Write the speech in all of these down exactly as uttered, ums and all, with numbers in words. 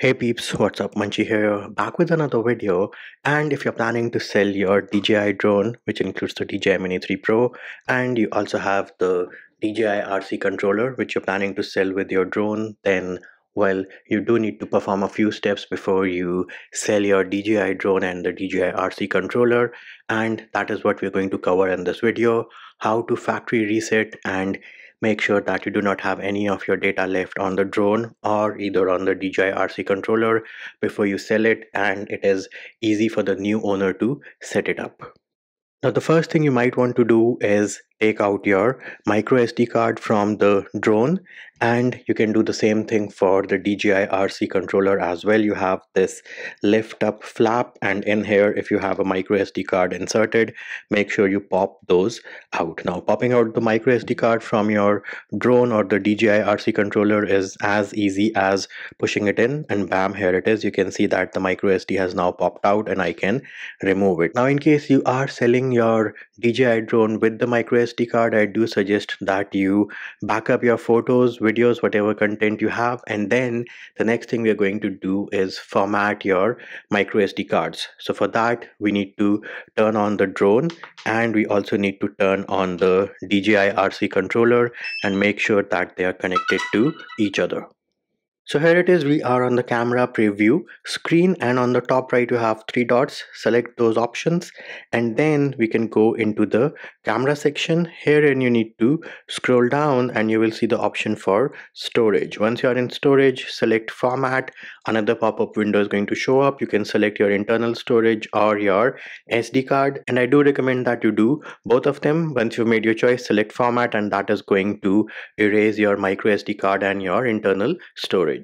Hey peeps, what's up? Munchie here, back with another video. And if you're planning to sell your D J I drone, which includes the D J I Mini three Pro, and you also have the D J I R C controller, which you're planning to sell with your drone, then well, you do need to perform a few steps before you sell your D J I drone and the D J I R C controller. And that is what we're going to cover in this video, how to factory reset and make sure that you do not have any of your data left on the drone or either on the D J I R C controller before you sell it, and it is easy for the new owner to set it up. Now the first thing you might want to do is take out your micro S D card from the drone, and you can do the same thing for the D J I R C controller as well. You have this lift up flap, and in here if you have a micro S D card inserted, make sure you pop those out. Now popping out the micro S D card from your drone or the D J I R C controller is as easy as pushing it in, and bam, here it is. You can see that the micro S D has now popped out and I can remove it. Now in case you are selling your D J I drone with the micro S D card, I do suggest that you back up your photos, videos, whatever content you have, and then the next thing we're going to do is format your micro S D cards. So for that we need to turn on the drone, and we also need to turn on the D J I R C controller and make sure that they are connected to each other. So here it is, we are on the camera preview screen, and on the top right you have three dots. Select those options and then we can go into the camera section here, and you need to scroll down and you will see the option for storage. Once you are in storage, select format. Another pop-up window is going to show up. You can select your internal storage or your S D card, and I do recommend that you do both of them. Once you've made your choice, select format, and that is going to erase your micro S D card and your internal storage.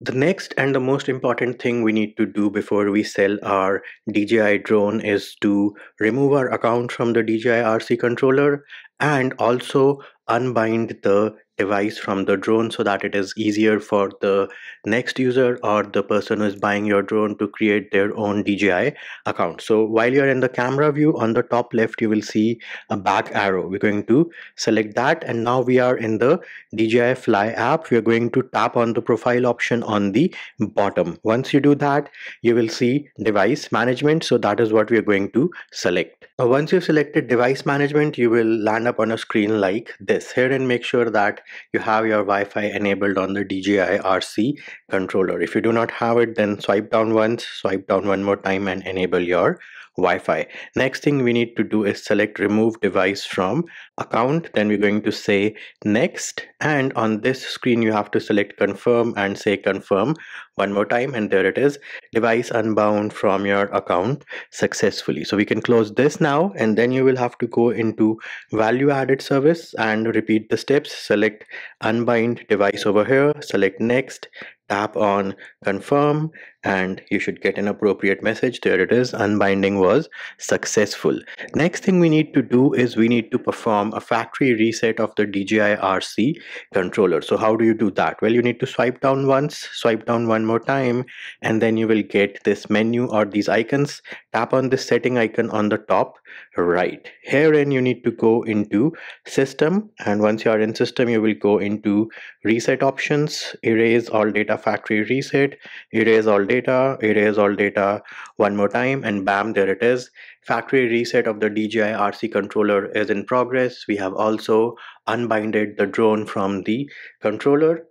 The next and the most important thing we need to do before we sell our D J I drone is to remove our account from the D J I R C controller and also unbind the device from the drone, so that it is easier for the next user or the person who is buying your drone to create their own D J I account. So while you're in the camera view, on the top left you will see a back arrow. We're going to select that, and now we are in the D J I Fly app. We're going to tap on the profile option on the bottom. Once you do that, you will see device management, so that is what we're going to select. Now, once you've selected device management, you will land up on a screen like this here, and make sure that you have your Wi-Fi enabled on the D J I R C controller. If you do not have it, then swipe down once, swipe down one more time, and enable your Wi-Fi. Next thing we need to do is select remove device from account, then we're going to say next, and on this screen you have to select confirm and say confirm one more time, and there it is, device unbound from your account successfully. So we can close this now, and then you will have to go into value added service and repeat the steps. Select unbind device over here, select next, tap on confirm, and you should get an appropriate message. There it is, unbinding was successful. Next thing we need to do is we need to perform a factory reset of the D J I R C controller. So how do you do that? Well, you need to swipe down once, swipe down one more time, and then you will get this menu or these icons. Tap on this setting icon on the top right here, and you need to go into system, and once you are in system you will go into reset options, erase all data factory reset, erase all data, erase all data one more time, and bam, there it is. Factory reset of the D J I R C controller is in progress. We have also unbinded the drone from the controller.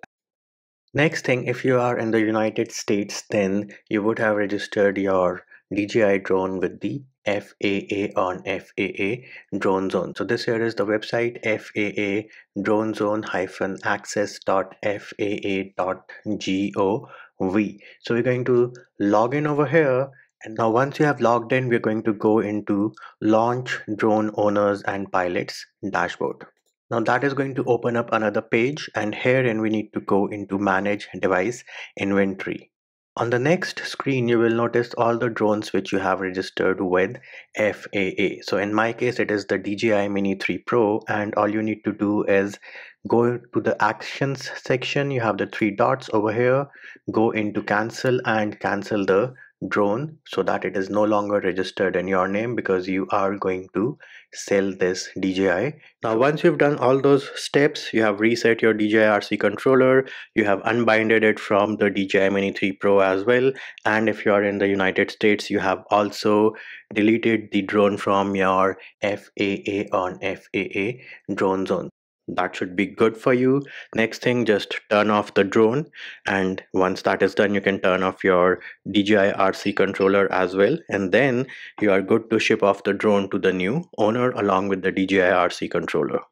Next thing, if you are in the United States, then you would have registered your D J I drone with the F A A on F A A Drone Zone. So this here is the website, F A A Drone Zone hyphen access dot F A A dot G O V. So we're going to log in over here, and now once you have logged in, we're going to go into launch drone owners and pilots dashboard. Now that is going to open up another page, and herein we need to go into manage device inventory. On the next screen, you will notice all the drones which you have registered with F A A. So in my case, it is the D J I Mini three Pro, and all you need to do is go to the actions section. You have the three dots over here. Go into cancel and cancel the drone so that it is no longer registered in your name, because you are going to sell this D J I. Now once you've done all those steps, you have reset your D J I R C controller, you have unbinded it from the D J I Mini three Pro as well, and if you are in the United States, you have also deleted the drone from your F A A on F A A Drone Zone. That should be good for you. Next thing, just turn off the drone, and once that is done, you can turn off your D J I R C controller as well, and then you are good to ship off the drone to the new owner along with the D J I R C controller.